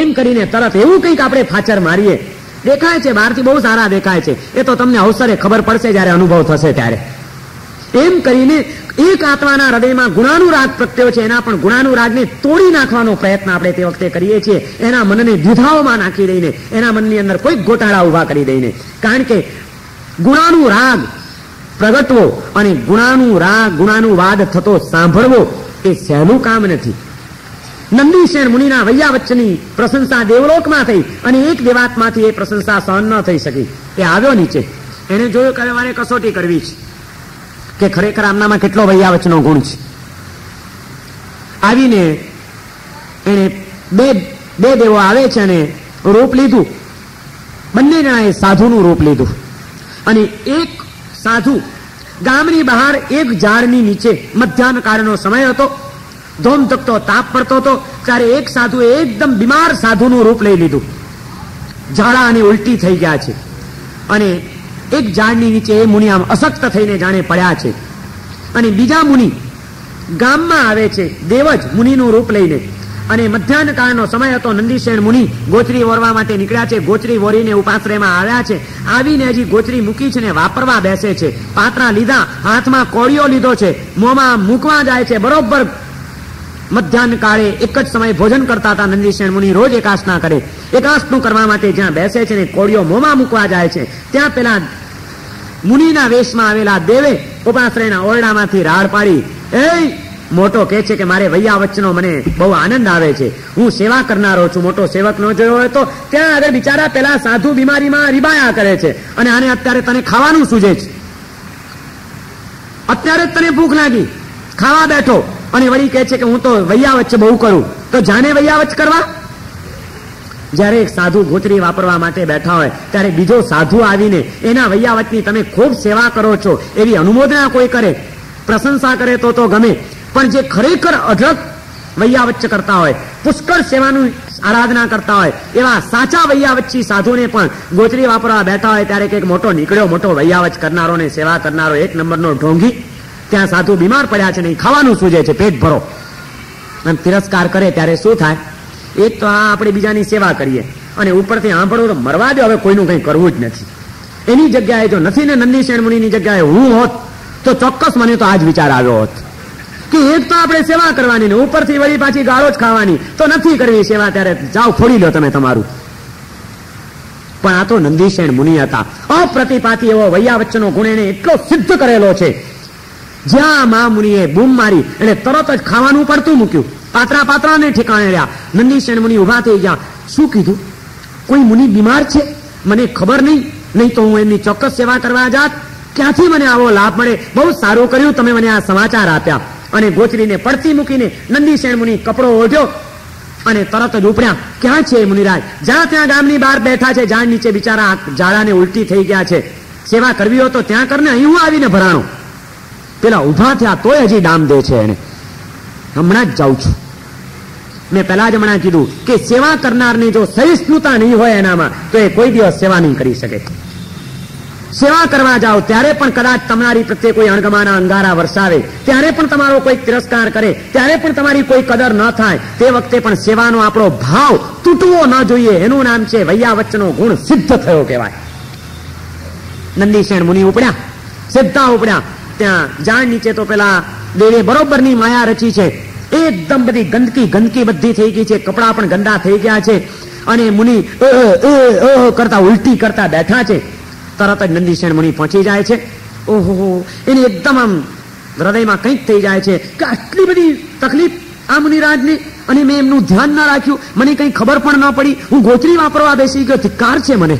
એમ કરીને તરત એવું કંઈક આપણે ફાચર મારીએ. દેખાય છે બહારથી બહુ સારા દેખાય છે, એ તો તમને અવસરે ખબર પડશે જ્યારે અનુભવ થશે ત્યારે. એમ કરીને એક આત્માના હૃદયમાં ગુણાનું રાગ પ્રગટ્યો છે, એના પણ ગુણાનું રાગને તોડી નાખવાનો પ્રયત્ન આપણે તે વખતે કરીએ છીએ, એના મનને દ્વિધાઓમાં નાખી દઈને, એના મનની અંદર કોઈ ગોટાળા ઉભા કરી દઈને. કારણ કે ગુણાનું રાગ પ્રગટવો અને ગુણાનું રાગ ગુણાનું વાદ થતો સાંભળવો એ સહેલું કામ નથી. નંદીશેર મુનિના વૈયાવચ્ચની પ્રશંસા દેવલોકમાં થઈ અને એક દેવાતમાંથી એ પ્રશંસા સહન ન થઈ શકી. એ આવ્યો નીચે, એને જોયું કે મારે કસોટી કરવી છે કે ખરેખર આમનામાં કેટલો વૈયાવચનો ગુણ છે. આવીને એને બે દેવો આવે છે અને રૂપ લીધું, બંને જણાએ સાધુનું રૂપ લીધું. અને એક સાધુ ગામની બહાર એક ઝાડની નીચે મધ્યાહનકાળનો સમય હતો, ધોમધકતો તાપ પડતો હતો, ત્યારે એક સાધુએ એકદમ બીમાર સાધુનું રૂપ લઈ લીધું. ઝાડા અને ઉલટી થઈ ગયા છે અને એક ઝાડની નીચે એ મુનિ આમ અશક્ત થઈને જાણે પડ્યા છે. અને બીજા મુનિ ગામમાં આવે છે દેવજ મુનિનું રૂપ લઈને અને મધ્યાહનકાળનો સમય હતો. નંદીશેણ મુનિ ગોચરી વોરવા માટે નીકળ્યા છે, ગોચરી વોરીને ઉપાશ્રયમાં આવ્યા છે. આવીને હજી ગોચરી મૂકી છે ને વાપરવા બેસે છે, પાત્રા લીધા, હાથમાં કોળિયો લીધો છે, મોંમાં મૂકવા જાય છે. બરોબર મધ્યાહનકાળે એક જ સમય ભોજન કરતા હતા નંદીશેણ મુનિ, રોજ એકાસના કરે. એકાસનું કરવા માટે જ્યાં બેસે છે ને કોળિયો મોંમાં મૂકવા જાય છે, ત્યાં પેલા મુનિના વેશમાં આવેલા દેવે ઉપાશ્રયના ઓરડામાંથી રાડ પાડી, એ મોટો કહે છે કે મારે વૈયાવચનો મને બહુ આનંદ આવે છે, હું સેવા કરનારો છું, મોટો સેવક ન જોયો હોય તો. ત્યાં આગળ બિચારા પેલા સાધુ બીમારીમાં રીબાયા કરે છે અને આને અત્યારે તને ખાવાનું સૂજે છે, અત્યારે તને ભૂખ લાગી, ખાવા બેઠો. અને વળી કહે છે કે હું તો વૈયાવચ બહુ કરું, તો જાને વૈયાવચ કરવા. જ્યારે એક સાધુ ગોચરી વાપરવા માટે બેઠા હોય ત્યારે બીજો સાધુ આવીને એના વૈયાવચની તમે ખૂબ સેવા કરો છો એવી અનુમોદના કોઈ કરે, પ્રશંસા કરે તો ગમે, પણ જે ખરેખર અઢળક વૈયાવચ્ચ કરતા હોય, પુષ્કળ સેવાનું આરાધના કરતા હોય, એવા સાચા વૈયાવચ્ચી સાધુને પણ ગોચરી વાપરવા બેઠા હોય ત્યારે કંઈક મોટો નીકળ્યો, મોટો વૈયાવચ કરનારો ને સેવા કરનારો એક નંબરનો ઢોંગી, ત્યાં સાધુ બીમાર પડ્યા છે નહીં, ખાવાનું સૂજે છે, પેટ ભરો, અને તિરસ્કાર કરે ત્યારે શું થાય? એક તો આપણે બીજાની સેવા કરીએ અને ઉપરથી આંભળો તો મરવા દો, હવે કોઈનું કંઈ કરવું જ નથી. એની જગ્યાએ જો નથી ને નંદીશેણ મુનિની જગ્યાએ હું હોત તો ચોક્કસ મને તો આ જ વિચાર આવ્યો હોત કે એક તો આપણે સેવા કરવાની ને ઉપરથી વળી પાછી ગાળો જ ખાવાની, તો નથી કરવી સેવા, ત્યારે જાઓ ફોડી લો તમે તમારું. પણ આ તો નંદીશેણ મુનિ હતા, અપ્રતિપાતી એવો વૈયાવચ્ચનો ગુણ એને એટલો સિદ્ધ કરેલો છે. જ્યાં મા મુનિએ બૂમ મારી એટલે તરત જ ખાવાનું પડતું મૂક્યું, પાત્રાને ઠેકાણે રહ્યા. નંદીશેણ મુનિ ઉભા થઈ ગયા, શું કીધું? કોઈ મુનિ બીમાર છે મને ખબર નહીં, નહીં તો હું એમની ચોક્કસ સેવા કરવા જાત, ક્યાંથી મને આવો લાભ મળે, બહુ સારું કર્યું તમે મને આ સમાચાર આપ્યા. અને ગોચરીને પડતી મૂકીને નંદીશેણ મુનિ કપડો ઓઢ્યો અને તરત જ ઉપડ્યા. ક્યાં છે મુનિરાજ? જ્યાં ત્યાં ગામની બહાર બેઠા છે, ઝાડ નીચે બિચારા ઝાડાને ઉલટી થઈ ગયા છે, સેવા કરવી હોય તો ત્યાં કરને, અહીં હું આવીને ભરાણો. પેલા ઉભા થયા તોય હજી ડામ દે છે એને, હમણાં જ જાઉં છું. મેં પહેલા જ હમણાં કીધું કે સેવા કરનારની જો સહિષ્ણુતા નહીં હોય એનામાં તો એ કોઈ દિવસ સેવા નહીં કરી શકે. સેવા કરવા જાઓ ત્યારે પણ કદાચ તમારી પ્રત્યે કોઈ અણગમાના અંગારા વરસાવે, ત્યારે પણ તમારો કોઈ તિરસ્કાર કરે, ત્યારે પણ તમારી કોઈ કદર ન થાય, તે વખતે પણ સેવાનો આપણો ભાવ તૂટવો ન જોઈએ. એનું નામ છે વૈયાવચનો ગુણ સિદ્ધ થયો કહેવાય. નંદીશેણ મુનિ ઉપડ્યા, સીધા ઉપડ્યા. ત્યાં ઝાડ નીચે તો પેલા દેવે બરોબરની માયા રચી છે, એકદમ બધી ગંદકી બધી થઈ ગઈ છે, કપડાં પણ ગંદા થઈ ગયા છે અને મુનિ ઓહ કરતા ઉલટી કરતા બેઠા છે. તરત જ નંદીશેણ મુનિ પહોંચી જાય છે. ઓહો, એને એકદમ આમ હૃદયમાં કંઈક થઈ જાય છે કે આટલી બધી તકલીફ આ મુનિરાજની, અને મેં એમનું ધ્યાન ના રાખ્યું, મને કંઈ ખબર પણ ન પડી, હું ગોચરી વાપરવા બેસી ગયો, ધિક્કાર છે મને.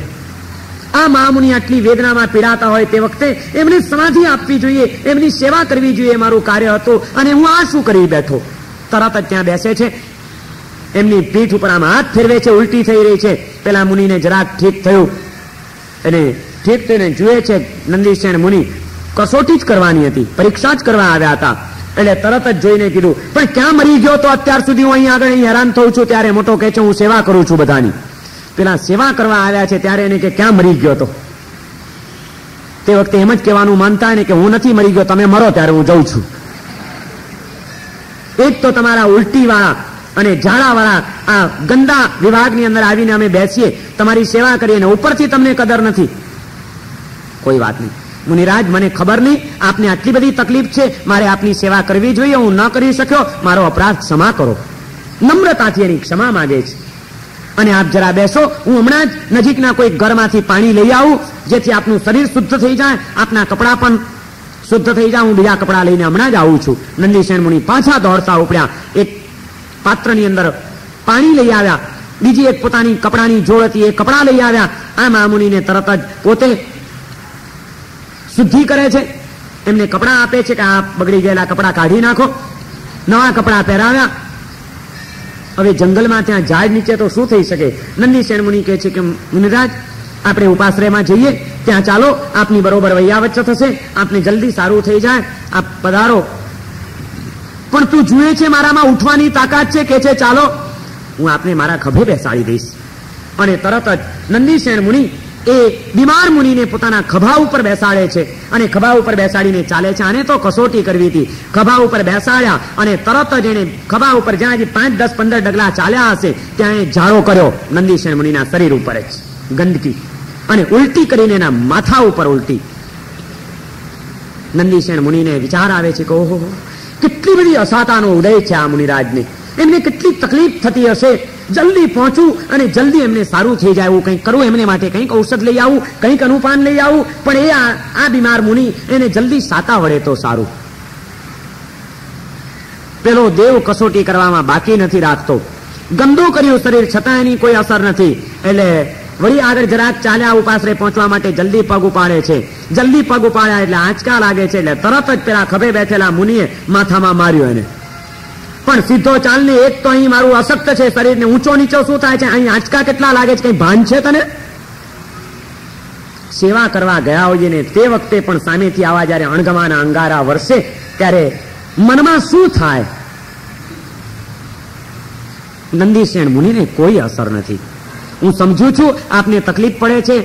આ મહામુનિ આટલી વેદનામાં પીડાતા હોય તે વખતે એમને સમાધિ આપવી જોઈએ, એમની સેવા કરવી જોઈએ, મારું કાર્ય હતું અને હું આ શું કરી બેઠો. તરત જ ત્યાં બેસે છે, એમની પીઠ ઉપર આમ હાથ ફેરવે છે, ઉલટી થઈ રહી છે. પેલા મુનિને જરાક ઠીક થયું અને ઠીક થઈને જુએ છે નંદીશેણ મુનિ, કસોટી જ કરવાની હતી, પરીક્ષા જ કરવા આવ્યા હતા, એટલે તરત જ જોઈને કીધું પણ ક્યાં મરી ગયો તો અત્યાર સુધી હું અહીં આગળ હેરાન થઉં છું, ત્યારે મોટો કહે છે હું સેવા કરું છું બધાની. પેલા સેવા કરવા આવ્યા છે ત્યારે એને કે ક્યાં મરી ગયો તો, તે વખતે એમ જ કહેવાનું માનતા ને કે હું નથી મરી ગયો, તમે મરો ત્યારે હું જઉં છું. એક તો તમારા ઉલટીવાળા અને ઝાડાવાળા આ ગંદા વિભાગની અંદર આવીને અમે બેસીએ, તમારી સેવા કરીએ અને ઉપરથી તમને કદર નથી, કોઈ વાત નહીં. મુનિરાજ, મને ખબર નહીં આપને આટલી બધી તકલીફ છે, મારે આપની સેવા કરવી જોઈએ, હું ન કરી શક્યો, મારો અપરાધ ક્ષમા કરો. નમ્રતાથી એની ક્ષમા માગે છે. અને આપ જરા બેસો, હું હમણાં જ નજીકના કોઈ ઘરમાંથી પાણી લઈ આવું જેથી આપનું શરીર શુદ્ધ થઈ જાય, આપના કપડાં પણ શુદ્ધ થઈ જાય. હું બીજા કપડાં લઈને હમણાં જ આવું છું. નંદીશેણ મુનિ પાછા દોડતા ઉપડ્યા, એક પાત્રની અંદર પાણી લઈ આવ્યા, બીજી એક પોતાની કપડાની જોડ હતી એ કપડાં લઈ આવ્યા. આ મહામુનિને તરત જ પોતે શુદ્ધિ કરે છે, એમને કપડાં આપે છે કે આ બગડી ગયેલા કપડાં કાઢી નાખો, નવા કપડાં પહેરાવ્યા. હવે જંગલમાં ત્યાં ઝાડ નીચે તો શું થઈ શકે? નંદીશેણ મુનિ કહે છે કે મુનિરાજ, આપણે ઉપાશ્રયમાં જઈએ, ત્યાં ચાલો, આપની બરોબર વૈયાવચ્ચ થશે, આપને જલ્દી સારું થઈ જાય, આપ પધારો. પણ તું જુએ છે મારામાં ઉઠવાની તાકાત છે? કે છે ચાલો હું આપને મારા ખભે બેસાડી દઈશ. અને તરત જ નંદીશેણ મુનિ એ બીમાર મુનિને પોતાના ખભા ઉપર બેસાડે છે અને ખભા ઉપર બેસાડીને ચાલે છે. આને તો કસોટી કરવી હતી. ખભા ઉપર બેસાડ્યા અને તરત જ એને ખભા ઉપર જ્યાં હજી 5, 10, 15 ડગલા ચાલ્યા હશે ત્યાં એ ઝાડો કર્યો નંદીશેણ મુનિના શરીર ઉપર જ ગંદકી, અને ઉલટી કરીને એના માથા ઉપર ઉલટી. નંદીશેણ મુનિને વિચાર આવે છે કે ઓહો, કેટલી બધી અસાતાનો ઉદય છે આ મુનિરાજને, એમને કેટલી તકલીફ થતી હશે. જલ્દી પહોંચું અને જલ્દી એમને સારું થઈ જાય એવું કંઈક કરું, એમને માટે કંઈક ઔષધ લઈ આવું, કંઈક અનુપાન લઈ આવું. પણ એ આ બીમાર મુનિ એને જલ્દી સાતા વળે તો સારું. પેલો દેવ કસોટી કરવામાં બાકી નથી રાખતો. ગંદો કર્યું શરીર છતાં એની કોઈ અસર નથી. એટલે વળી આગળ જરાક ચાલ્યા ઉપાસરે પહોંચવા માટે જલ્દી પગ ઉપાડે છે. જલ્દી પગ ઉપાડ્યા એટલે આંચકા લાગે છે, એટલે તરત જ પેલા ખભે બેઠેલા મુનિએ માથામાં માર્યો એને. પણ સીધો ચાલને, એક તો અહીં મારું અશક્ત છે શરીર ને ઊંચો નીચો શું થાય છે, અહીં આંચકા કેટલા લાગે છે, કઈ ભાન છે તને? સેવા કરવા ગયા હોઈએ ને તે વખતે પણ સામેથી આવા જયારે અણગમાના અંગારા વરસે ત્યારે મનમાં શું થાય? નંદીશેણ મુનિને કોઈ અસર નથી. હું સમજુ છું આપને તકલીફ પડે છે,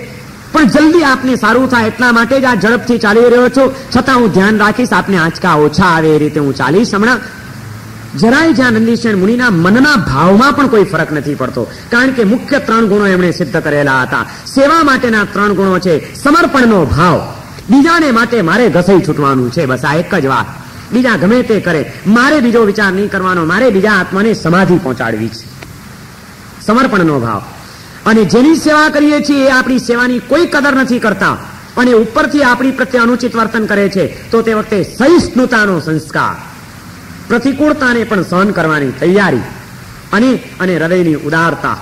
પણ જલ્દી આપને સારું થાય એટલા માટે જ આ ઝડપથી ચાલી રહ્યો છું, છતાં હું ધ્યાન રાખીશ આપને આંચકા ઓછા આવે એ રીતે હું ચાલીશ. હમણાં જરાય જ્યાં નંદીશેણ મુનિના મનના ભાવમાં પણ કોઈ ફરક નથી પડતો, કારણ કે મુખ્ય 3 ગુણો એમણે સિદ્ધ કરેલા હતા. સેવા માટેના 3 ગુણો છે સમર્પણનો ભાવ, બીજાને માટે મારે ઘસાઈ છૂટવાનું છે, બસ આ એક જ વાત, બીજા ગમે તે કરે મારે બીજો વિચાર નહીં કરવાનો, મારે બીજા આત્માને સમાધિ પહોંચાડવી છે, સમર્પણનો ભાવ. અને જેની સેવા કરીએ છીએ એ આપણી સેવાની કોઈ કદર નથી કરતા અને ઉપરથી આપણી પ્રત્યે અનુચિત વર્તન કરે છે, તો તે વખતે સહિષ્ણુતાનો સંસ્કાર, પ્રતિકૂળતાને પણ સહન કરવાની તૈયારી અને હૃદયની ઉદારતા,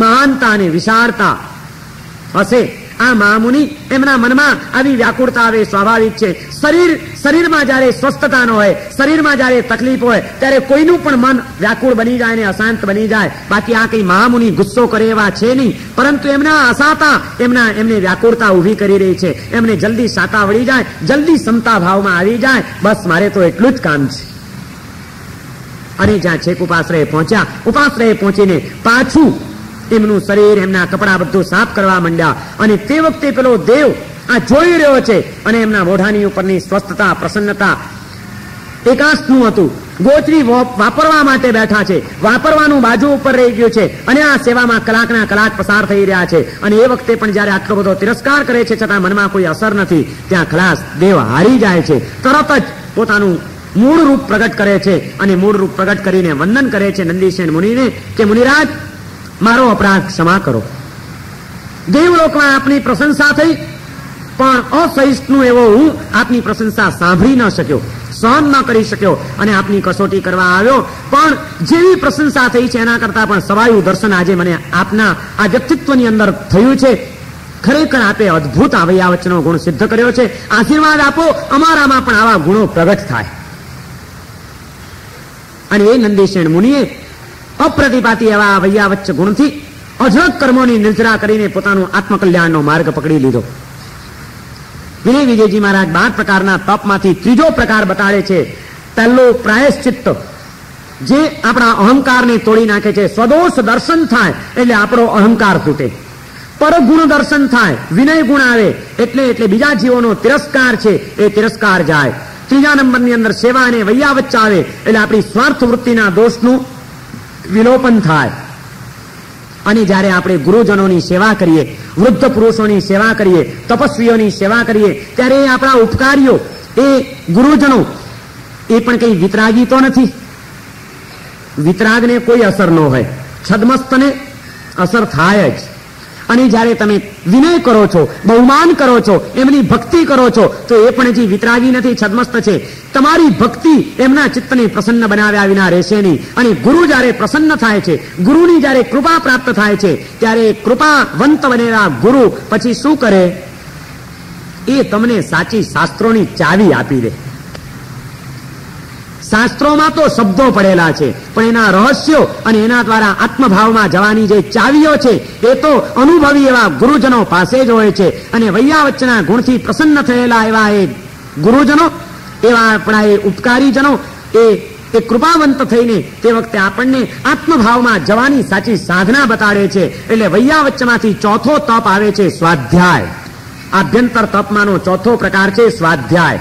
મહાનતા અને વિશાળતા હશે. આ મહામુનિ એમના મનમાં આવી વ્યાકુળતા આવે સ્વાભાવિક છે. શરીરમાં જ્યારે સ્વસ્થતા ન હોય, શરીરમાં જ્યારે તકલીફ હોય ત્યારે કોઈનું પણ મન વ્યાકુળ બની જાય અને અશાંત બની જાય. બાકી આ કઈ મહામુનિ ગુસ્સો કરે એવા છે નહીં, પરંતુ એમના અસાતા એમને વ્યાકુળતા ઊભી કરી રહી છે. એમને જલ્દી સાતા વળી જાય, જલ્દી સમતા ભાવમાં આવી જાય, બસ મારે તો એટલું જ કામ છે. અને જ્યાં છેક ઉપાશ્રય પહોંચ્યા, ઉપાશ્રય પહોંચીને પાછું એમનું શરીર, એમના કપડા બધું સાફ કરવા માંડ્યા. અને તે વખતે પેલો દેવ આ જોઈ રહ્યો છે અને એમના મોઢાની ઉપરની સ્વસ્થતા, પ્રસન્નતા એકાંતનું હતું. ગોચરી વાપરવા માટે બેઠા છે, વાપરવાનું બાજુ ઉપર રહી ગયું છે અને આ સેવામાં કલાકના કલાક પસાર થઈ રહ્યા છે. અને એ વખતે પણ જયારે આટલો બધો તિરસ્કાર કરે છે છતાં મનમાં કોઈ અસર નથી, ત્યાં ખલાસ દેવ હારી જાય છે. તરત જ પોતાનું મૂળ રૂપ પ્રગટ કરે છે અને મૂળ રૂપ પ્રગટ કરીને વંદન કરે છે નંદીશેણ મુનિને કે મુનિરાજ, મારો અપરાધ ક્ષમા કરો. દેવલોકમાં આપની પ્રશંસા થઈ, પણ અસહિષ્ણુ એવો હું આપની પ્રશંસા સાંભળી ન શક્યો, સહન ન કરી શક્યો અને આપની કસોટી કરવા આવ્યો. પણ જેવી પ્રશંસા થઈ છે એના કરતાં પણ સવાયું દર્શન આજે મને આપના આ વ્યક્તિત્વની અંદર થયું છે. ખરેખર આપે અદ્ભુત આવૈયાવચનો ગુણ સિદ્ધ કર્યો છે. આશીર્વાદ આપો અમારામાં પણ આવા ગુણો પ્રગટ થાય. અને એ નંદીશેણ મુનિએ અપ્રતિપાતી એવા વૈયાવચ્ચ ગુણથી અજરક કર્મોની નિર્જરા કરીને પોતાનો આત્મકલ્યાણનો માર્ગ પકડી લીધો. વિનય વિજયજી મહારાજ 12 પ્રકારના તપમાંથી 3જો પ્રકાર બતાડે છે. પહેલો પ્રાયશ્ચિત્ત, જે આપણા અહંકારને તોડી નાખે છે. સ્વદોષ દર્શન થાય એટલે આપણો અહંકાર તૂટે, પરગુણ દર્શન થાય, વિનય ગુણ આવે એટલે બીજા જીવોનો તિરસ્કાર છે એ તિરસ્કાર જાય. ત્રીજા નંબરની અંદર સેવા અને વૈયાવચ્ચ આવે એટલે આપણી સ્વાર્થ વૃત્તિના દોષનું વિલોપન થાય. અને જ્યારે આપણે ગુરુજનોની સેવા કરીએ, વૃદ્ધ પુરુષોની સેવા કરીએ, તપસ્વીઓની સેવા કરીએ, ત્યારે એ આપણા ઉપકારીઓ, એ ગુરુજનો, એ પણ કંઈ વિતરાગી તો નથી. વિતરાગને કોઈ અસર ન હોય, છદમસ્તને અસર થાય જ. અને જ્યારે તમે વિનય કરો છો, બહુમાન કરો છો, એમની ભક્તિ કરો છો, તો એ પણ હજી વિતરાગી નથી, છદમસ્ત છે. તમારી ભક્તિ એમના ચિત્તને પ્રસન્ન બનાવ્યા વિના રહેશે નહીં. અને ગુરુ જ્યારે પ્રસન્ન થાય છે, ગુરુની જ્યારે કૃપા પ્રાપ્ત થાય છે, ત્યારે કૃપાવંત બનેલા ગુરુ પછી શું કરે? એ તમને સાચી શાસ્ત્રોની ચાવી આપી દે. શાસ્ત્રોમાં તો શબ્દો પડેલા છે, પણ એના રહસ્યો અને એના દ્વારા આત્મભાવમાં જવાની જે ચાવીઓ છે, એ તો અનુભવી એવા ગુરુજનો પાસે જ હોય છે. અને વૈયાવચના ગુણથી પ્રસન્ન થયેલા એવા એ ગુરુજનો, એવા આપણા એ ઉપકારીજનો, એ કૃપાવંત થઈને તે વખતે આપણને આત્મભાવમાં જવાની સાચી સાધના બતાડે છે. એટલે વૈયાવચમાંથી ચોથો તપ આવે છે સ્વાધ્યાય. આભ્યંતર તપમાંનો ચોથો પ્રકાર છે સ્વાધ્યાય.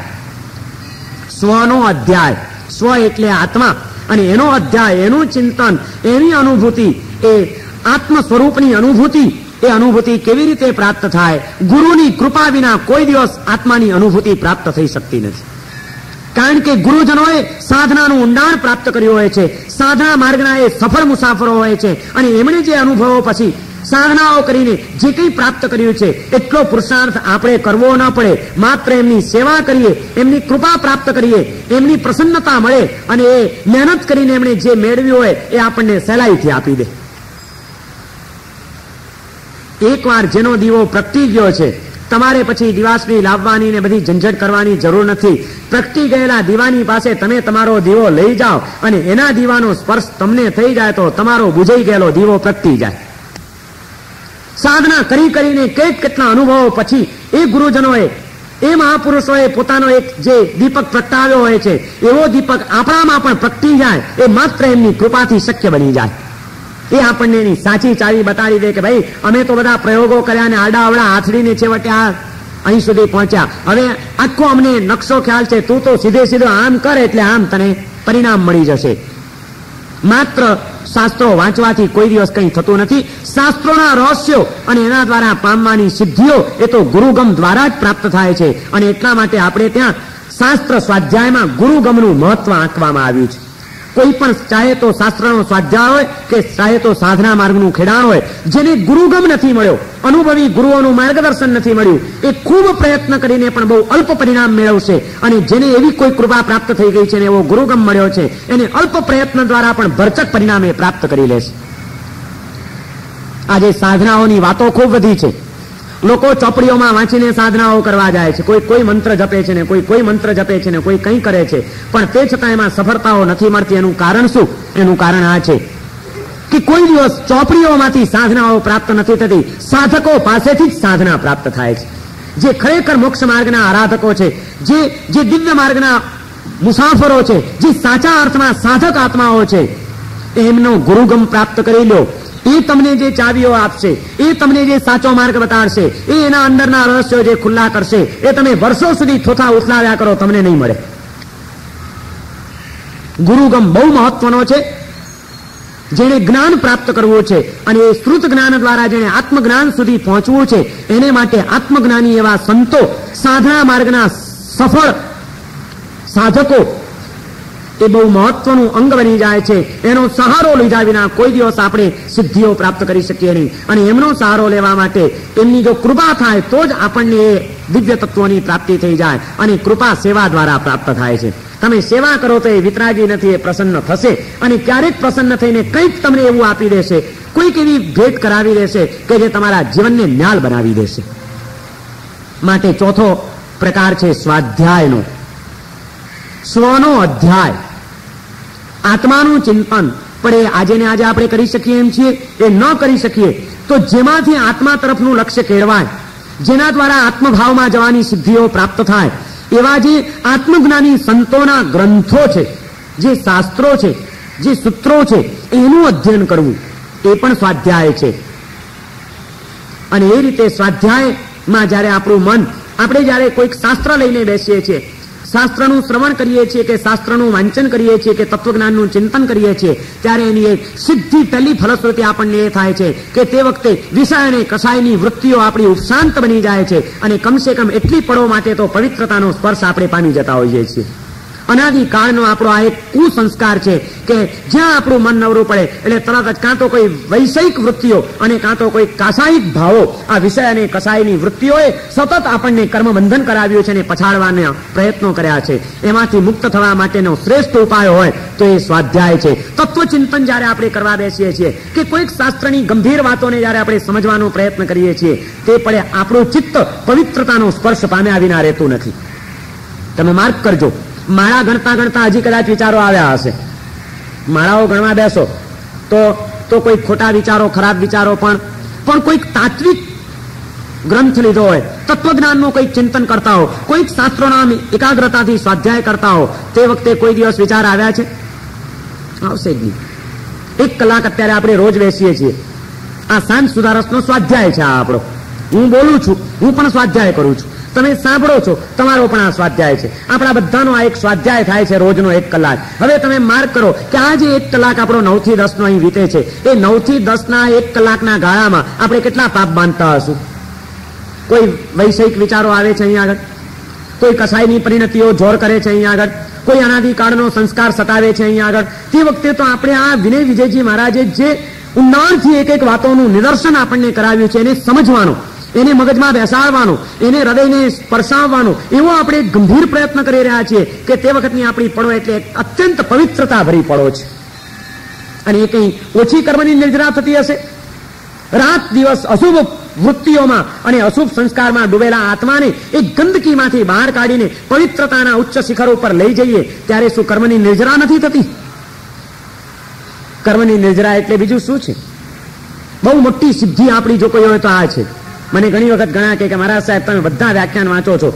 સ્વનો અધ્યાય, સ્વ એટલે આત્મા, અને એનો અધ્યાય, એનું ચિંતન, એની અનુભૂતિ, એ આત્મ સ્વરૂપની અનુભૂતિ. એ અનુભૂતિ કેવી રીતે પ્રાપ્ત થાય? ગુરુની કૃપા વિના કોઈ દિવસ આત્માની અનુભૂતિ પ્રાપ્ત થઈ શકતી નથી. કારણ કે ગુરુજનોએ સાધનાનું ઊંડાણ પ્રાપ્ત કર્યું હોય છે, સાધના માર્ગના એ સફળ મુસાફરો હોય છે. અને એમણે જે અનુભવો પછી સાધનાઓ કરીને જે કંઈ પ્રાપ્ત કર્યું છે, એટલો પુરુષાર્થ આપણે કરવો ન પડે. માત્ર એમની સેવા કરીએ, એમની કૃપા પ્રાપ્ત કરીએ, એમની પ્રસન્નતા મળે, અને એ મહેનત કરીને એમણે જે મેળવ્યું હોય એ આપણને સહેલાઈથી આપી દે. એકવાર જેનો દીવો પ્રગટી ગયો છે, તમારે પછી દિવાસળી લાવવાની ને બધી ઝંઝટ કરવાની જરૂર નથી. પ્રગટી ગયેલા દીવાની પાસે તમે તમારો દીવો લઈ જાઓ, અને એના દીવાનો સ્પર્શ તમને થઈ જાય તો તમારો બુજાઈ ગયેલો દીવો પ્રગટી જાય. સાધના કરી કરીને કેટલા અનુભવો પછી એ ગુરુજનોએ, એ મહાપુરુષોએ પોતાનો એક જે દીપક પ્રગટાવ્યો હોય છે, એવો દીપક આપણામાં પણ પ્રગટી જાય. એ માત્ર એમની કૃપાથી શક્ય બની જાય. એ આપણને એની સાચી ચાવી બતાડી દે કે ભાઈ, અમે તો બધા પ્રયોગો કર્યા ને આડાઅવળા આથડીને છેવટે આ અહીં સુધી પહોંચ્યા. હવે આખો અમને નકશો ખ્યાલ છે. તું તો સીધે સીધો આમ કર એટલે આમ તને પરિણામ મળી જશે. માત્ર શાસ્ત્રો વાંચવાથી કોઈ દિવસ કંઈ થતું નથી. શાસ્ત્રોના રહસ્યો અને એના દ્વારા પામવાની સિદ્ધિઓ, એ તો ગુરુગમ દ્વારા જ પ્રાપ્ત થાય છે. અને એટલા માટે આપણે ત્યાં શાસ્ત્ર સ્વાધ્યાયમાં ગુરુગમનું મહત્વ આંકવામાં આવ્યું છે. કોઈ પણ, ચાહે તો શાસ્ત્રનો સ્વાધ્યાય હોય કે ચાહે તો સાધના માર્ગનું ખેડાણ હોય, જેને ગુરુગમ નથી મળ્યો, અનુભવી ગુરુઓનું માર્ગદર્શન નથી મળ્યું, એ ખૂબ પ્રયત્ન કરીને પણ બહુ અલ્પ પરિણામ મેળવશે. અને જેને એવી કોઈ કૃપા પ્રાપ્ત થઈ ગઈ છે અને એવો ગુરુગમ મળ્યો છે, એને અલ્પ પ્રયત્ન દ્વારા પણ ભરચક પરિણામ એ પ્રાપ્ત કરી લેશે. આજે સાધનાઓની વાતો ખૂબ વધી છે. લોકો ચોપડીઓમાં વાંચીને સાધનાઓ કરવા જાય છે. કોઈ કોઈ મંત્ર જપે છે ને કોઈ મંત્ર જપે છે ને કોઈ કંઈ કરે છે, પણ તે છતાં એમાં સફળતાઓ નથી મળતી. એનું કારણ શું? એનું કારણ આ છે કે કોઈ દિવસ ચોપડીઓમાંથી સાધનાઓ પ્રાપ્ત નથી થતી. સાધકો પાસેથી જ સાધના પ્રાપ્ત થાય છે. જે ખરેખર મોક્ષ માર્ગના આરાધકો છે, જે દિવ્ય માર્ગના મુસાફરો છે, જે સાચા અર્થમાં સાધક આત્માઓ છે, એમનો ગુરુગમ પ્રાપ્ત કરી લો. એ તમને જે ચાવીઓ આપશે, એ તમને જે સાચો માર્ગ બતાડશે, એ એના અંદરના રહસ્યો જે ખુલ્લા કરશે, એ તમે વર્ષો સુધી થોથા ઉથલાવ્યા કરો, તમને નહીં મળે. ગુરુગમ બહુ મહત્વનો છે. જેને જ્ઞાન પ્રાપ્ત કરવું છે અને એ શ્રુત જ્ઞાન દ્વારા જેને આત્મજ્ઞાન સુધી પહોંચવું છે, એને માટે આત્મજ્ઞાની એવા સંતો, સાધના માર્ગના સફળ સાધકો, એ બહુ મહત્વનું અંગ બની જાય છે. એનો સહારો લીધા વિના કોઈ દિવસ આપણે સિદ્ધિઓ પ્રાપ્ત કરી શકીએ નહીં. અને એમનો સહારો લેવા માટે એમની જો કૃપા થાય તો જ આપણને એ દિવ્ય તત્વોની પ્રાપ્તિ થઈ જાય. અને કૃપા સેવા દ્વારા પ્રાપ્ત થાય છે. તમે સેવા કરો તો એ વિતરાગી નથી, એ પ્રસન્ન થશે. અને ક્યારેક પ્રસન્ન થઈને કંઈક તમને એવું આપી દેશે, કોઈક એવી ભેટ કરાવી દેશે કે જે તમારા જીવનને ન્યાલ બનાવી દેશે. માટે ચોથો પ્રકાર છે સ્વાધ્યાયનો, સ્વનો અધ્યાય, આત્માનું ચિંતન. પણ એ આજે ને આજે આપણે કરી શકીએ એમ છીએ? એ ન કરી શકીએ. તો જેમાંથી આત્મા તરફનું લક્ષ્ય કેળવાય, જેના દ્વારા આત્મભાવમાં જવાની સિદ્ધિઓ પ્રાપ્ત થાય, એવા જે આત્મજ્ઞાની સંતોના ગ્રંથો છે, જે શાસ્ત્રો છે, જે સૂત્રો છે, એનું અધ્યયન કરવું, એ પણ સ્વાધ્યાય છે. અને એ રીતે સ્વાધ્યાયમાં જ્યારે આપણું મન, આપણે જ્યારે કોઈક શાસ્ત્ર લઈને બેસીએ છીએ, શાસ્ત્રનું શ્રવણ કરીએ છીએ કે શાસ્ત્રનું વાંચન કરીએ છીએ કે તત્વજ્ઞાનનું ચિંતન કરીએ છીએ, ત્યારે એની એક સિદ્ધિ ટલી ફલશ્રુતિ આપણને એ થાય છે કે તે વખતે વિષય અને કસાયની વૃત્તિઓ આપણી ઉપશાંત બની જાય છે અને કમસે કમ એટલી પળો માટે તો પવિત્રતાનો સ્પર્શ આપણે પામી જતા હોઈએ છીએ. અનાદિ કાળનો આપણો આ એક કુસંસ્કાર છે કે જ્યાં આપણું મન નવરું પડે એટલે તરત જ કાં તો કોઈ વૈષયિક વૃત્તિઓ અને કાં તો કોઈ કાસાયિક ભાવો, આ વિષય અને કસાયની વૃત્તિઓએ સતત આપણને કર્મબંધન કરાવ્યું છે અને પછાડવાના પ્રયત્નો કર્યા છે. એમાંથી મુક્ત થવા માટેનો શ્રેષ્ઠ ઉપાય હોય તો એ સ્વાધ્યાય છે. તત્વચિંતન જ્યારે આપણે કરવા બેસીએ છીએ કે કોઈક શાસ્ત્રની ગંભીર વાતોને જ્યારે આપણે સમજવાનો પ્રયત્ન કરીએ છીએ તે પડે આપણું ચિત્ત પવિત્રતાનો સ્પર્શ પામ્યા વિના રહેતું નથી. તમે માર્ક કરજો, માળા ગણતા ગણતા હજી કદાચ વિચારો આવ્યા હશે. માળાઓ ગણવા બેસો તો કોઈ ખોટા વિચારો, ખરાબ વિચારો પણ કોઈક તાત્વિક ગ્રંથ લીધો હોય, તત્વજ્ઞાનનું કોઈક ચિંતન કરતા હો, કોઈક શાસ્ત્રોના એકાગ્રતાથી સ્વાધ્યાય કરતા હો, તે વખતે કોઈ દિવસ વિચાર આવ્યા છે? આવશે જ નહીં. 1 કલાક અત્યારે આપણે રોજ બેસીએ છીએ. આ શાંત સુધારસનો સ્વાધ્યાય છે. આ આપણો, હું બોલું છું, હું પણ સ્વાધ્યાય કરું છું, તમે સાંભળો છો, તમારો પણ આ સ્વાધ્યાય છે. આપણા બધાનો આ એક સ્વાધ્યાય થાય છે રોજનો 1 કલાક. હવે તમે માર્ક કરો કે આ જે 1 કલાક આપણો 9 થી 10 નો અહીં વીતે છે, એ 9 થી 10 ના 1 કલાકના ગાળામાં આપણે કેટલા પાપ બાંધતા હશું? કોઈ વૈષયિક વિચારો આવે છે અહીંયા આગળ, કોઈ કસાયની પરિણતિઓ જોર કરે છે અહીંયા આગળ, કોઈ અનાદિકાળનો સંસ્કાર સતાવે છે અહીંયા આગળ. તે વખતે તો આપણે આ વિનય વિજયજી મહારાજે જે ઉંડાણથી એક એક વાતોનું નિદર્શન આપણને કરાવ્યું છે એને સમજવાનો, એને મગજમાં બેસાડવાનો, એને હૃદયને સ્પર્શાવવાનો એવો આપણે ગંભીર પ્રયત્ન કરી રહ્યા છીએ કે તે વખતની આપણી પડો એટલે અત્યંત પવિત્રતા ભરી પડો છે. અને એ કંઈ ઓછી કર્મની નિર્જરા થતી હશે. રાત દિવસ અશુભ વૃત્તિઓમાં અને અશુભ સંસ્કારમાં ડૂબેલા આત્માને એ ગંદકીમાંથી બહાર કાઢીને પવિત્રતાના ઉચ્ચ શિખરો ઉપર લઈ જઈએ, ત્યારે શું કર્મની નિર્જરા નથી થતી? કર્મની નિર્જરા એટલે બીજું શું છે? બહુ મોટી સિદ્ધિ આપણી જો કોઈ હોય તો આ છે. મને ઘણી વખત ઘણા કે મહારાજ સાહેબ તમે બધા વ્યાખ્યાન વાંચો છો,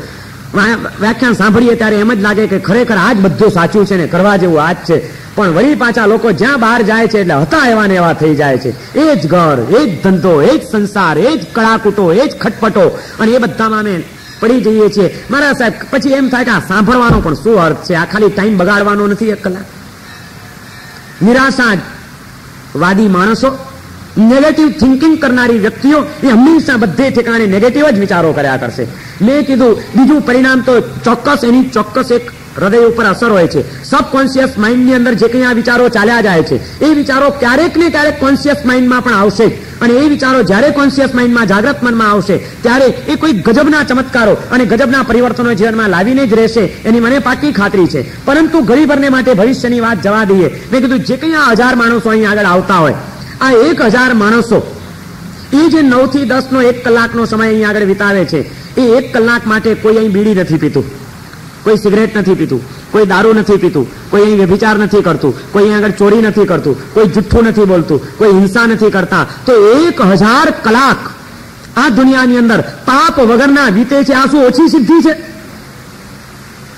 વ્યાખ્યાન સાંભળીએ ત્યારે એમ જ લાગે કે ખરેખર આ જ બધું સાચું છે ને કરવા જેવું આ જ છે, પણ વળી પાછા લોકો જ્યાં બહાર જાય છે એટલે હતા એવા ને એવા થઈ જાય છે. એ જ ઘર, એ જ ધંધો, એ જ સંસાર, એ જ કળાકૂટો, એ જ ખટપટો, અને એ બધામાં અમે પડી જઈએ છીએ મહારાજ સાહેબ. પછી એમ થાય કે આ સાંભળવાનો પણ શું અર્થ છે? આ ખાલી ટાઈમ બગાડવાનો નથી 1 કલાક. નિરાશાવાદી માણસો, નેગેટિવ થિંકિંગ કરનારી વ્યક્તિઓ એ હંમેશા બધે ઠેકાણે નેગેટિવ જ વિચારો કર્યા કરશે. મેં કીધું બીજું પરિણામ તો ચોક્કસ, એની ચોક્કસ એક હૃદય ઉપર અસર હોય છે. સબકોન્શિયસ માઇન્ડની અંદર જે કંઈ આ વિચારો ચાલ્યા જાય છે એ વિચારો ક્યારેક ને ક્યારેક કોન્શિયસ માઇન્ડમાં પણ આવશે, અને એ વિચારો જ્યારે કોન્શિયસ માઇન્ડમાં, જાગ્રત મનમાં આવશે ત્યારે એ કોઈ ગજબના ચમત્કારો અને ગજબના પરિવર્તનો જીવનમાં લાવીને જ રહેશે, એની મને પાકી ખાતરી છે. પરંતુ ગરીબરને માટે ભવિષ્યની વાત જવા દઈએ. મેં કીધું જે કંઈ આ 1000 માણસો અહીં આગળ આવતા હોય, આ 1000 માણસો એ જે 9 થી 10 નો 1 કલાકનો સમય અહીં આગળ વિતાવે છે, એ 1 કલાક માટે કોઈ અહીં બીડી નથી પીતું, કોઈ સિગરેટ નથી પીતું, કોઈ દારૂ નથી પીતું, કોઈ અહીં વ્યભિચાર નથી કરતું, કોઈ અહીં આગળ ચોરી નથી કરતું, કોઈ જુઠ્ઠું નથી બોલતું, કોઈ હિંસા નથી કરતા. તો 1000 કલાક આ દુનિયાની અંદર પાપ વગરના વીતે છે. આ શું ઓછી સિદ્ધિ છે?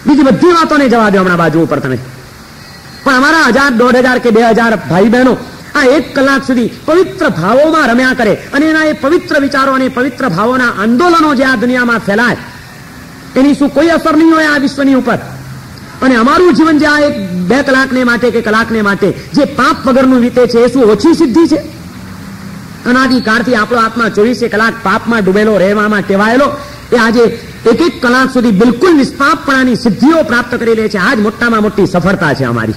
બીજી બધી વાતોને જવા દો હમણાં બાજુ ઉપર તમે, પણ અમારા 1000, 1500 કે 2000 ભાઈ બહેનો 1 કલાક સુધી પવિત્ર ભાવોમાં રમ્યા કરે, અને એના એ પવિત્ર વિચારો અને પવિત્ર ભાવોના આંદોલનો જે આ દુનિયામાં ફેલાય એની શું કોઈ અસર નહીં હોય આ વિશ્વની ઉપર? અને અમારું જીવન જે આ 2 કલાકને માટે કે કલાકને માટે જે પાપ વગરનું વીતે છે એ શું ઓછી સિદ્ધિ છે? અનાદિકાળથી આપણો આત્મા 24 કલાક પાપમાં ડૂબેલો, રહેવામાં ટેવાયેલો, એ આજે 1 કલાક સુધી બિલકુલ નિષ્પાપપણાની સિદ્ધિઓ પ્રાપ્ત કરી લે છે. આ જ મોટામાં મોટી સફળતા છે અમારી.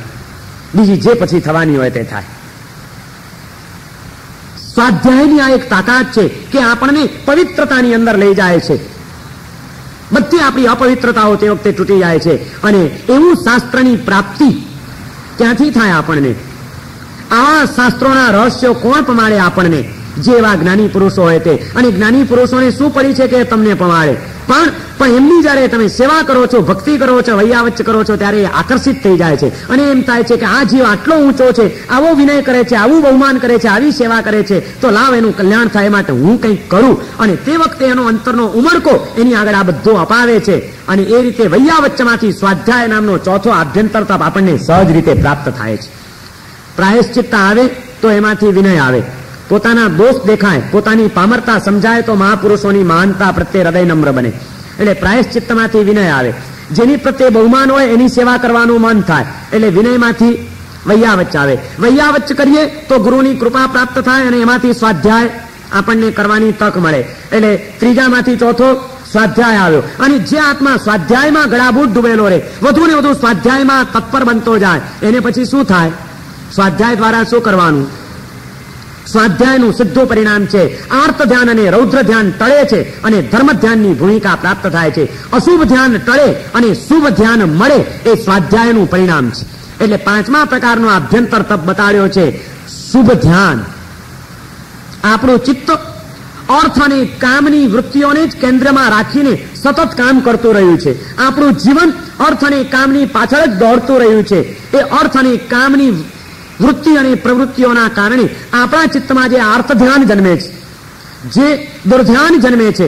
બીજી જે પછી થવાની હોય તે થાય. સ્વાધ્યાયની આ એક તાકાત છે કે આપણને પવિત્રતાની અંદર લઈ જાય છે. બધી આપણી અપવિત્રતાઓ તે વખતે તૂટી જાય છે, અને એવું શાસ્ત્રની પ્રાપ્તિ ક્યાંથી થાય આપણને? આવા શાસ્ત્રોના રહસ્યો કોણ પમાડે આપણને? જેવા જ્ઞાની પુરુષો હોય તે. અને જ્ઞાની પુરુષોને શું પડી છે કે તમને પમાડે, પણ એમની જ્યારે તમે સેવા કરો છો, ભક્તિ કરો છો, વૈયાવચ કરો છો, ત્યારે આકર્ષિત થઈ જાય છે અને એમ થાય છે કે આ જીવ આટલો ઊંચો છે, આવો વિનય કરે છે, આવું બહુમાન કરે છે, આવી સેવા કરે છે, તો લાવ એનું કલ્યાણ થાય માટે હું કંઈક કરું. અને તે વખતે એનો અંતરનો ઉમળકો એની આગળ આ બધો અપાવે છે, અને એ રીતે વૈયાવચમાંથી સ્વાધ્યાય નામનો ચોથો આભ્યંતર તપ આપણને સહજ રીતે પ્રાપ્ત થાય છે. પ્રાયશ્ચિત્તા આવે તો એમાંથી વિનય આવે, પોતાના દોષ દેખાય, પોતાની પામરતા સમજાય તો મહાપુરુષોની મહાનતા પ્રત્યે હૃદય નમ્ર બને. એટલે પ્રાયશ્ચિત્તમાંથી વિનય આવે. જેની પ્રત્યે બહુમાન હોય એની સેવા કરવાનું મન થાય એટલે વિનયમાંથી વૈયાવચ આવે. વૈયાવચ કરીએ તો ગુરુની કૃપા પ્રાપ્ત થાય અને એમાંથી સ્વાધ્યાય આપણને કરવાની તક મળે. એટલે ત્રીજામાંથી ચોથો સ્વાધ્યાય આવ્યો. અને જે આત્મા સ્વાધ્યાયમાં ગળાબૂટ ડૂબેલો રહે, વધુ ને વધુ સ્વાધ્યાયમાં તત્પર બનતો જાય, એને પછી શું થાય? સ્વાધ્યાય દ્વારા શું કરવાનું? સ્વાધ્યાયનું સીધું પરિણામ છે આર્ત ધ્યાન અને રૌદ્ર ધ્યાન ટળે છે અને ધર્મ ધ્યાનની ભૂમિકા પ્રાપ્ત થાય છે. અશુભ ધ્યાન ટળે અને શુભ ધ્યાન મળે એ સ્વાધ્યાયનું પરિણામ છે. એટલે પાંચમા પ્રકારનો આભ્યંતર તપ બતાડ્યો છે શુભ ધ્યાન. આપણું ચિત્ત અર્થ અને કામની વૃત્તિઓને જ કેન્દ્રમાં રાખીને સતત કામ કરતું રહ્યું છે. આપણું જીવન અર્થ અને કામની પાછળ જ દોડતું રહ્યું છે. એ અર્થ અને કામની વૃત્તિ અને પ્રવૃત્તિઓના કારણે આપણા ચિત્તમાં જે આર્ત ધ્યાન જન્મે છે, જે દુર્ધ્યાન જન્મે છે,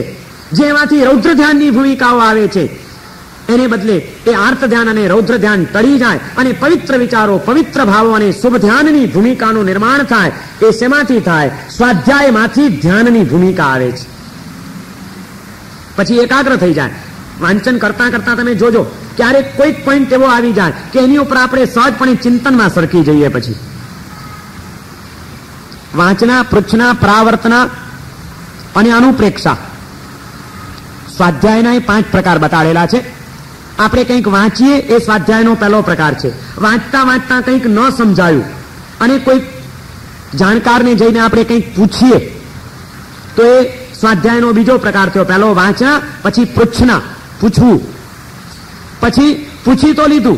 જેમાંથી રૌદ્ર ધ્યાનની ભૂમિકાઓ આવે છે, એને બદલે એ આર્ત ધ્યાન અને રૌદ્ર ધ્યાન ટળી જાય અને પવિત્ર વિચારો, પવિત્ર ભાવો અને શુભ ધ્યાનની ભૂમિકાનું નિર્માણ થાય. એ શેમાંથી થાય? સ્વાધ્યાયમાંથી ધ્યાનની ભૂમિકા આવે છે. પછી એકાગ્ર થઈ જાય. વાંચન કરતા કરતા તમે જોજો, ક્યારેક કોઈક પોઈન્ટ એવો આવી જાય કે એની ઉપર આપણે સહજપણે ચિંતનમાં સરકી જઈએ. પછી વાંચના, પૃચ્છના, પ્રાવર્તના અને અનુપ્રેક્ષા, સ્વાધ્યાયના એ પાંચ પ્રકાર બતાડેલા છે. આપણે કંઈક વાંચીએ એ સ્વાધ્યાયનો પહેલો પ્રકાર છે. વાંચતા વાંચતા કંઈક ન સમજાયું અને કોઈક જાણકારને જઈને આપણે કંઈક પૂછીએ તો એ સ્વાધ્યાયનો બીજો પ્રકાર થયો. પહેલો વાંચના, પછી પૃચ્છના, પૂછવું. પછી પૂછી તો લીધું,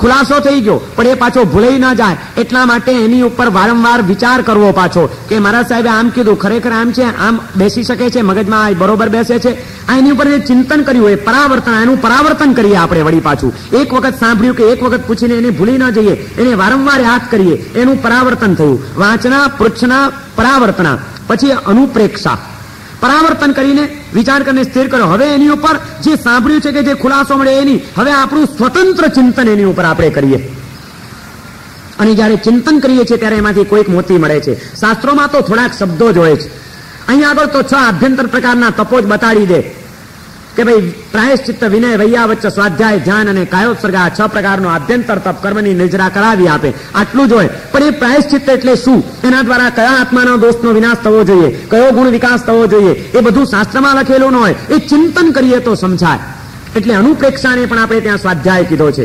ખુલાસો થઈ ગયો, પણ એ પાછો ભૂલાઈ ના જાય એટલા માટે એની ઉપર વારંવાર વિચાર કરવો પાછો કે મારા સાહેબે આમ કીધું, ખરેખર આમ છે, આમ બેસી શકે છે, મગજમાં બરોબર બેસે છે. આ એની ઉપર જે ચિંતન કર્યું હોય પરાવર્તન, એનું પરાવર્તન કરીએ આપણે વળી પાછું. એક વખત સાંભળ્યું કે એક વખત પૂછીને એને ભૂલી ન જઈએ, એને વારંવાર યાદ કરીએ, એનું પરાવર્તન થયું. વાંચના, પૃચ્છના, પરાવર્તના, પછી અનુપ્રેક્ષા. પરાવર્તન કરીને વિચાર કરીને સ્થિર કર્યો, હવે એની ઉપર જે સાંભળ્યું છે કે જે ખુલાસો મળે એની હવે આપણું સ્વતંત્ર ચિંતન એની ઉપર આપણે કરીએ. અને જ્યારે ચિંતન કરીએ છીએ ત્યારે એમાંથી કોઈક મોતી મળે છે. શાસ્ત્રોમાં તો થોડાક શબ્દો જ હોય છે. અહીં આગળ તો 6 આભ્યંતર પ્રકારના તપો જ બતાડી દે કે ભાઈ પ્રાયશ્ચિત્ત, વિનય, વૈયાવચ્ચ, સ્વાધ્યાય, ધ્યાન અને કાયોત્સર્ગ, આ 6 પ્રકારનો આભ્યંતર તપ કર્મની નિર્જરા કરાવી આપે. આટલું જ હોય, પણ એ પ્રાયશ્ચિત્ત એટલે શું, એના દ્વારા કયા આત્માના દોષનો વિનાશ થવો જોઈએ, કયો ગુણ વિકાસ થવો જોઈએ, એ બધું શાસ્ત્રમાં લખેલું ન હોય. એ ચિંતન કરીએ તો સમજાય. એટલે અનુપ્રેક્ષાને પણ આપણે ત્યાં સ્વાધ્યાય કીધો છે.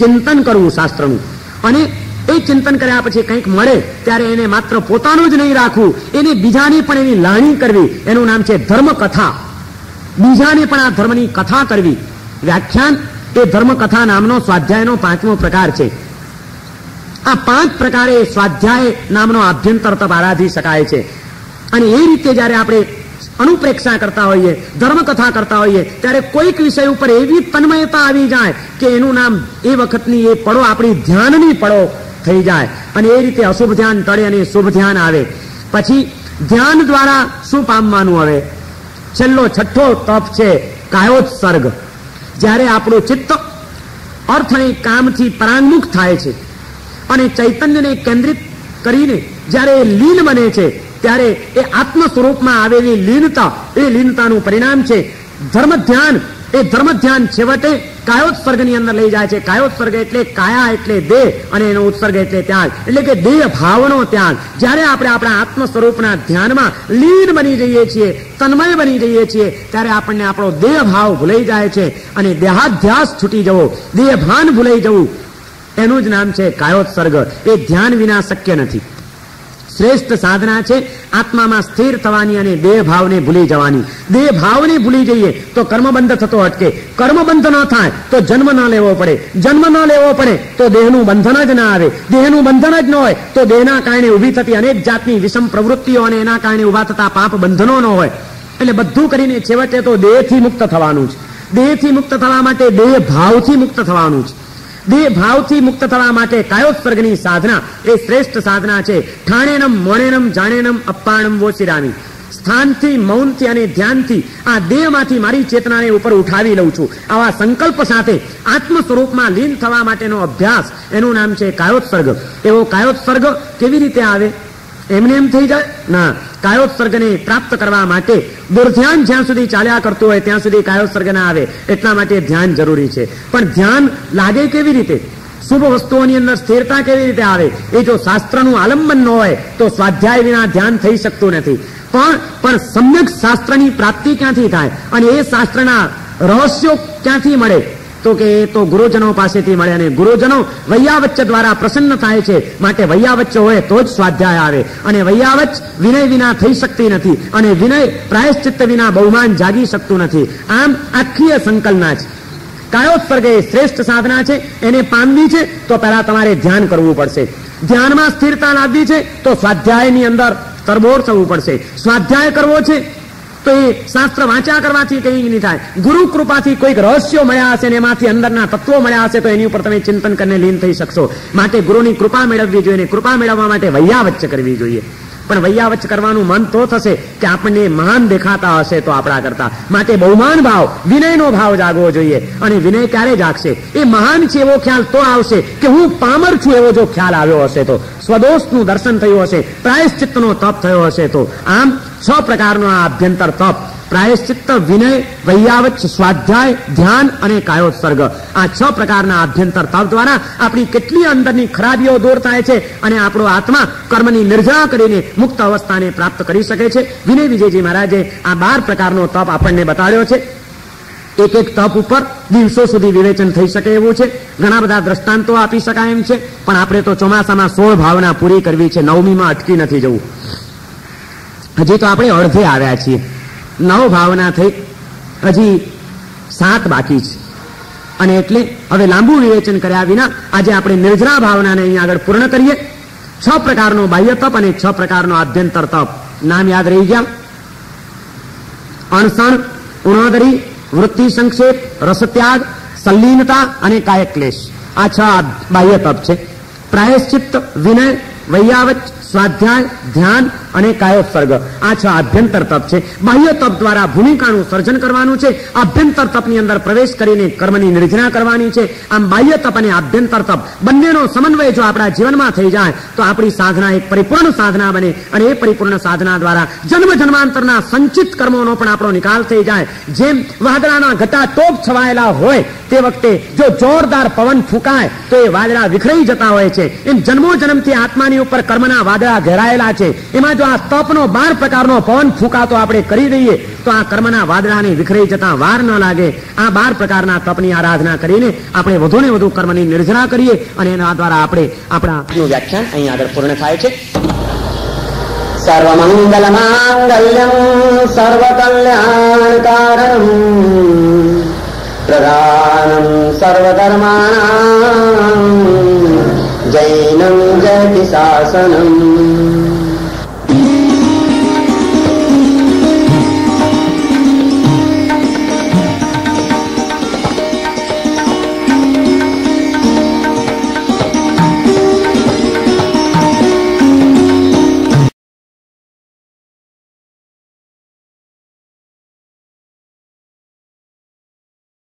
ચિંતન કરવું શાસ્ત્રનું, અને એ ચિંતન કર્યા પછી કંઈક મળે ત્યારે એને માત્ર પોતાનું જ નહીં રાખવું, એને બીજાની પણ એની લાણી કરવી. એનું નામ છે ધર્મકથા. બીજાને પણ આ ધર્મની કથા કરવી, વ્યાખ્યાન, એ ધર્મકથા નામનો સ્વાધ્યાયનો 5મો પ્રકાર છે. આ 5 પ્રકારે સ્વાધ્યાય નામનો આભ્યંતર તપ આરાધી શકાય છે. અને એ રીતે જ્યારે આપણે અનુપ્રેક્ષા કરતા હોઈએ, ધર્મકથા કરતા હોઈએ, ત્યારે કોઈક વિષય ઉપર એવી તન્મયતા આવી જાય કે એનું નામ એ વખતની એ પડો આપણી ધ્યાનની પડો થઈ જાય. અને એ રીતે અશુભ ધ્યાન ટળે અને શુભ ધ્યાન આવે. પછી ધ્યાન દ્વારા શું પામવાનું? આવે છેલ્લો 6ઠ્ઠો તપ છે કાયોત્સર્ગ. જ્યારે આપણું ચિત્ત અર્થ અને કામથી પરાંગમુખ થાય છે અને ચૈતન્યને કેન્દ્રિત કરીને જ્યારે લીન બને છે ત્યારે એ આત્મ સ્વરૂપમાં આવેલી લીનતા, એ લીનતાનું પરિણામ છે ધર્મ ધ્યાન. એ ધર્મ ધ્યાન છેવટે કાયોત્સર્ગની અંદર લઈ જાય છે. કાયોત્સર્ગ એટલે કાયા એટલે દેહ અને એનો ઉત્સર્ગ એટલે ત્યાગ, એટલે કે દેહ ભાવનો ત્યાગ. જ્યારે આપણે આપણા આત્મ સ્વરૂપના ધ્યાનમાં લીન બની જઈએ છીએ, તન્મય બની જઈએ છીએ, ત્યારે આપણને આપણો દેહ ભાવ ભૂલાઈ જાય છે અને દેહાધ્યાસ છૂટી જવો, દેહભાન ભૂલાઈ જવું, એનું જ નામ છે કાયોત્સર્ગ. એ ધ્યાન વિના શક્ય નથી. શ્રેષ્ઠ સાધના છે આત્મામાં સ્થિર થવાની અને દેહ ભાવને ભૂલી જવાની. દેહ ભાવને ભૂલી જઈએ તો કર્મબંધ થતો અટકે. કર્મબંધ ન થાય તો જન્મ ન લેવો પડે. જન્મ ન લેવો પડે તો દેહનું બંધન જ ના આવે. દેહનું બંધન જ ન હોય તો દેહના કારણે ઊભી થતી અનેક જાતની વિષમ પ્રવૃત્તિઓ અને એના કારણે ઊભા થતા પાપ બંધનો ન હોય. એટલે બધું કરીને છેવટે તો દેહથી મુક્ત થવાનું છે. દેહથી મુક્ત થવા માટે દેહ ભાવથી મુક્ત થવાનું છે. દેહ ભાવથી મુક્ત થવા માટે કાયોત્સર્ગની સાધના એ શ્રેષ્ઠ સાધના છે. ઠાણેનમ મોણેનમ જાણેનમ અપ્પાણમ વોસિરામી. સ્થાનથી, મૌનથી અને ધ્યાનથી આ દેહમાંથી મારી ચેતનાને ઉપર ઉઠાવી લઉં છું. આવા સંકલ્પ સાથે આત્મ સ્વરૂપમાં લીન થવા માટેનો અભ્યાસ, એનું નામ છે કાયોત્સર્ગ. એવો કાયોત્સર્ગ કેવી રીતે આવે? એમને એમ થઈ જાય ના. કાયોત્સર્ગને પ્રાપ્ત કરવા માટે દુર્ધ્યાન જ્યાં સુધી ચાલ્યા કરતું હોય ત્યાં સુધી કાયોત્સર્ગ ના આવે એટલા માટે ધ્યાન જરૂરી છે. પણ ધ્યાન લાગે કેવી રીતે, શુભ વસ્તુઓની અંદર સ્થિરતા કેવી રીતે આવે એ જો શાસ્ત્રનું આલંબન ન હોય તો સ્વાધ્યાય વિના ધ્યાન થઈ શકતું નથી. પણ સમ્યક શાસ્ત્રની પ્રાપ્તિ ક્યાંથી થાય અને એ શાસ્ત્રના રહસ્યો ક્યાંથી મળે, તો કે એ તો ગુરુજનો પાસેથી મળે અને ગુરુજનો વૈયાવચ્ચ દ્વારા પ્રસન્ન થાય છે. માટે વૈયાવચ્ચ હોય તો જ સ્વાધ્યાય આવે અને વૈયાવચ્ચ વિનય વિના થઈ શકતી નથી અને વિનય પ્રાયશ્ચિત્ત વિના બહુમાન જાગી શકતું નથી. આમ આખી સંકલ્પના છે. કાયોત્સર્ગ એ શ્રેષ્ઠ સાધના છે, એને પામવી છે તો પહેલા તમારે ધ્યાન કરવું પડશે. ધ્યાનમાં સ્થિરતા લાવવી છે તો સ્વાધ્યાયની અંદર તરબોળ થવું પડશે. સ્વાધ્યાય કરવો છે તો એ શાસ્ત્ર વાંચ્યા કરવાથી કંઈ નહીં થાય. ગુરુ કૃપાથી કોઈક રહસ્યો મળ્યા હશે ને એમાંથી અંદરના તત્વો મળ્યા હશે તો એની ઉપર તમે ચિંતન કરીને લીન થઈ શકશો. માટે ગુરુની કૃપા મેળવવી જોઈએ. કૃપા મેળવવા માટે વૈયાવચ્ચ કરવી જોઈએ. પણ વૈયાવચ્ચ કરવાનું મન તો થશે કે આપણને મહાન દેખાતા હશે તો આપણા કરતા. માટે બહુમાન ભાવ, વિનયનો ભાવ જાગવો જોઈએ. અને વિનય ક્યારે જાગશે? એ મહાન છે એવો ખ્યાલ તો આવશે કે હું પામર છું એવો જો ખ્યાલ આવ્યો હશે તો, સ્વદોષનું દર્શન થયું હશે, પ્રાયશ્ચિત્તનો તપ થયો હશે તો. આમ 6 પ્રકારનો આ આભ્યંતર તપ, પ્રાયશ્ચિત્ત, વિનય, વૈયાવચ્છ, સ્વાધ્યાય, ધ્યાન અને કાયોત્સર્ગ, આ 6 પ્રકારના આભ્યંતર તપ દ્વારા આપણી કેટલી અંદરની ખરાબીઓ દૂર થાય છે અને આપણો આત્મા કર્મની નિર્જરા કરીને મુક્ત અવસ્થાને પ્રાપ્ત કરી શકે છે. વિનય વિજયજી મહારાજે આ 12 પ્રકારનો તપ આપણને બતાડ્યો છે. એક એક તપ ઉપર દિવસો સુધી વિવેચન થઈ શકે એવું છે. ઘણા બધા દ્રષ્ટાંતો આપી શકાય એમ છે, પણ આપણે તો ચોમાસામાં 16 ભાવના પૂરી કરવી છે. 9મીમાં અટકી નથી જવું. હજી તો આપણે અડધે આવ્યા છીએ. 9 ભાવના થઈ, હજી 7 બાકી છે. અને એટલે હવે લાંબુ વિવેચન કર્યા વિના આજે આપણે નિર્જરા ભાવનાને અહીંયા આગળ પૂર્ણ કરીએ. 6 પ્રકારનો બાહ્ય તપ અને 6 પ્રકારનો આભ્યંતર તપ, નામ યાદ રહી ગયા. અણસણ, ઉણોદરી, વૃત્તિ સંક્ષેપ, રસત્યાગ, સલ્લીનતા અને કાયક્લેશ, આ 6 બાહ્ય તપ છે. પ્રાયશ્ચિત્ત, વિનય, વૈયાવચ્છ, સ્વાધ્યાય, ધ્યાન અને કાયોત્સર્ગ, આ 6 આભ્યંતર તપ છે. બાહ્ય તપ દ્વારા ભૂમિકાનું સર્જન કરવાનું છે. આભ્યંતર તપની અંદર પ્રવેશ કરીને કર્મની નિર્જરા કરવાની છે. આમ બાહ્ય તપ અને આભ્યંતર તપ બંનેનો સમન્વય જો આપણા જીવનમાં થઈ જાય તો આપણી સાધના એક પરિપૂર્ણ સાધના બને અને એ પરિપૂર્ણ સાધના દ્વારા જન્મ જન્માંતરના સંચિત કર્મોનો પણ આપણો નિકાલ થઈ જાય. જેમ વાદળાના ઘટા ટોપ છવાયેલા હોય તે વખતે જો જોરદાર પવન ફૂંકાય તો એ વાદળા વિખરાઈ જતા હોય છે, એમ જન્મો જન્મથી આત્માની ઉપર કર્મના વાદળા ઘેરાયેલા છે. એમાં જો આ તપનો 12 પ્રકારનો પવન ફૂંકાતો આપણે કરી દઈએ તો આ કર્મના વાદળાને વિખરાઈ જતા વાર ન લાગે. આ 12 પ્રકારના તપની આરાધના કરીને આપણે વધુ ને વધુ કર્મની નિર્જરા કરીએ અને એના દ્વારા આપણે આપણાનું વ્યાખ્યાન અહીં આગળ પૂર્ણ થાય છે. સર્વમંગલ માંગલ્યમ સર્વકલ્યાણકારણમ પ્રધાનમ સર્વધર્માણાં જૈનમ જયતિ શાસનમ.